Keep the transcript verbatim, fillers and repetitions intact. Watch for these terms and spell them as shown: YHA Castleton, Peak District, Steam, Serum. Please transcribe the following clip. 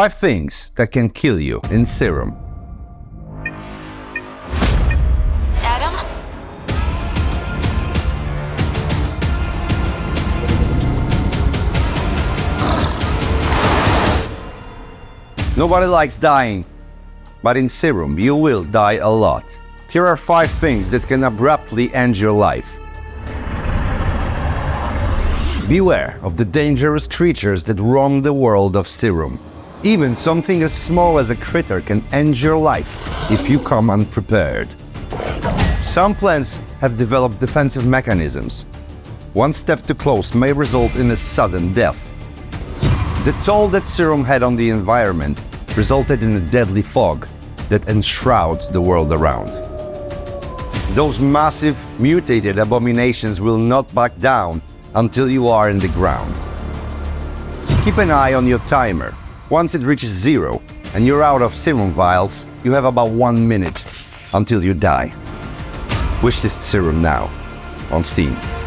Five things that can kill you in Serum. Adam? Nobody likes dying, but in Serum you will die a lot. Here are five things that can abruptly end your life. Beware of the dangerous creatures that roam the world of Serum. Even something as small as a critter can end your life if you come unprepared. Some plants have developed defensive mechanisms. One step too close may result in a sudden death. The toll that Serum had on the environment resulted in a deadly fog that enshrouds the world around. Those massive, mutated abominations will not back down until you are in the ground. Keep an eye on your timer. Once it reaches zero and you're out of serum vials, you have about one minute until you die. Wishlist Serum now on Steam.